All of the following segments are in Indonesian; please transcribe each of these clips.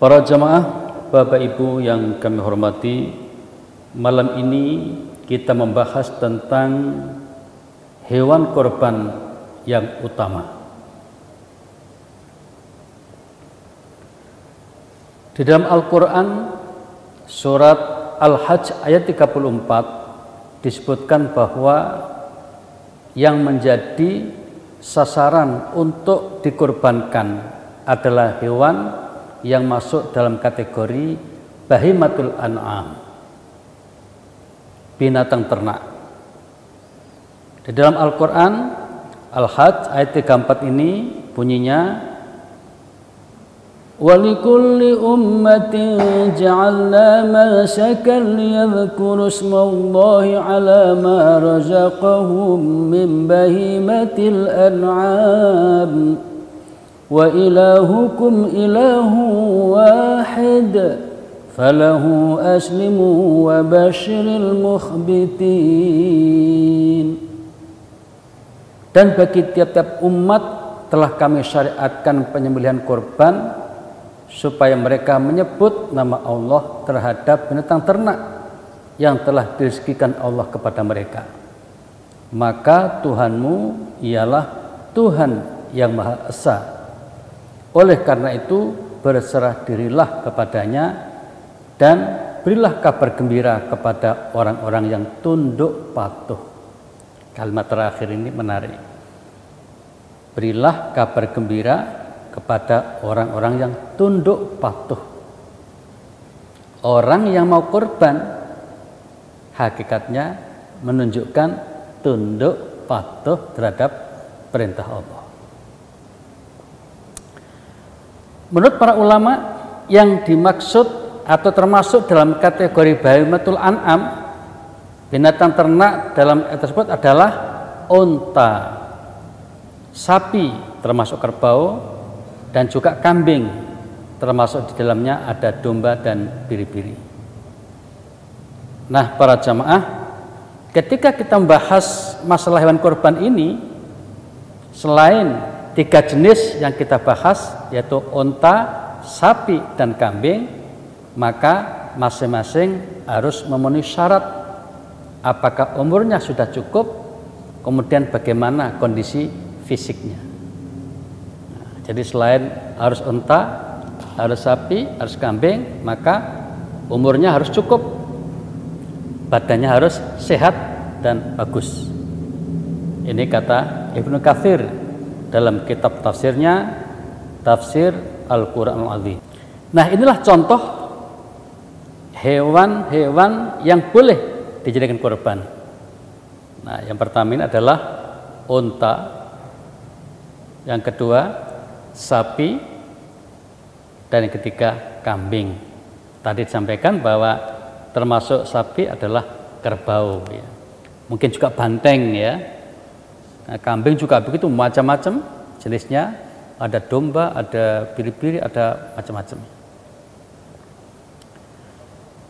Para jamaah, Bapak Ibu yang kami hormati, malam ini kita membahas tentang hewan kurban yang utama. Di dalam Al-Quran surat Al-Hajj ayat 34 disebutkan bahwa yang menjadi sasaran untuk dikurbankan adalah hewan yang masuk dalam kategori bahimatul an'am, binatang ternak. Di dalam Al-Quran Al-Hajj ayat 34 ini bunyinya, وَلِكُلِّ أُمَّةٍ جَعَلْنَا مَنْسَكًا لِيَذْكُرُوا اسْمَ اللَّهِ عَلَى مَا رَزَقَهُمْ مِنْ بَهِيمَةِ الْأَنْعَامِ وَإِلَهُكُمْ إِلَهٌ وَاحِدٌ فَلَهُ أَسْلِمُوا وَبَشِّرِ الْمُخْبِتِينَ. Dan bagi tiap-tiap umat telah kami syariatkan penyembelihan kurban supaya mereka menyebut nama Allah terhadap binatang ternak yang telah direzekikan Allah kepada mereka. Maka Tuhanmu ialah Tuhan yang Maha Esa. Oleh karena itu berserah dirilah kepadanya dan berilah kabar gembira kepada orang-orang yang tunduk patuh. Kalimat terakhir ini menarik. Berilah kabar gembira kepada orang-orang yang tunduk patuh. Orang yang mau kurban hakikatnya menunjukkan tunduk patuh terhadap perintah Allah. Menurut para ulama, yang dimaksud atau termasuk dalam kategori bahimatul an'am, binatang ternak dalam ayat tersebut adalah unta, sapi termasuk kerbau, dan juga kambing, termasuk di dalamnya ada domba dan biri-biri. Nah, para jamaah, ketika kita membahas masalah hewan kurban ini, selain tiga jenis yang kita bahas, yaitu onta, sapi, dan kambing, maka masing-masing harus memenuhi syarat apakah umurnya sudah cukup, kemudian bagaimana kondisi fisiknya. Jadi selain harus unta, harus sapi, harus kambing, maka umurnya harus cukup, badannya harus sehat dan bagus. Ini kata Ibnu Katsir dalam kitab tafsirnya, tafsir Al Qur'an Al Ali. Nah, inilah contoh hewan-hewan yang boleh dijadikan kurban. Nah, yang pertama ini adalah unta, yang kedua sapi, dan yang ketiga kambing. Tadi disampaikan bahwa termasuk sapi adalah kerbau, ya. Mungkin juga banteng, ya. Nah, kambing juga begitu, macam-macam jenisnya, ada domba, ada biri-biri, ada macam-macam.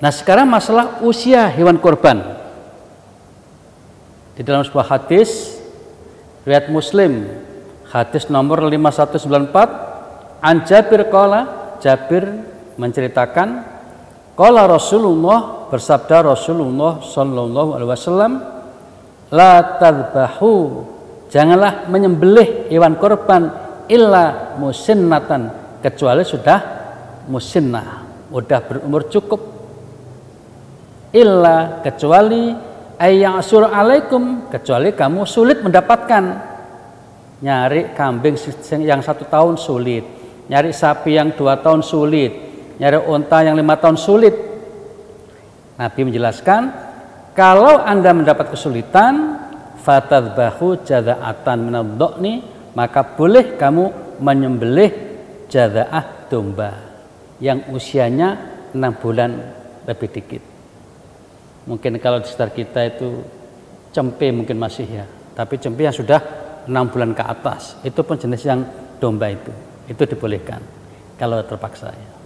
Nah, sekarang masalah usia hewan kurban. Di dalam sebuah hadis riwayat Muslim, hadis nomor 5194, An Jabir qala, Jabir menceritakan, qala Rasulullah, bersabda Rasulullah sallallahu alaihi wasallam, la tadbahu, janganlah menyembelih hewan kurban illa musinnatan, kecuali sudah musinnah, sudah berumur cukup. Illa, kecuali ayyasur alaikum, kecuali kamu sulit mendapatkan. Nyari kambing yang 1 tahun sulit, nyari sapi yang 2 tahun sulit, nyari unta yang 5 tahun sulit. Nabi menjelaskan, kalau Anda mendapat kesulitan, fatadbahu jaza'atan minad dhani, maka boleh kamu menyembelih jaza'ah domba yang usianya 6 bulan lebih dikit. Mungkin kalau di sekitar kita itu cempe mungkin masih, ya, tapi cempe yang sudah 6 bulan ke atas, itu pun jenis yang domba itu dibolehkan kalau terpaksa, ya.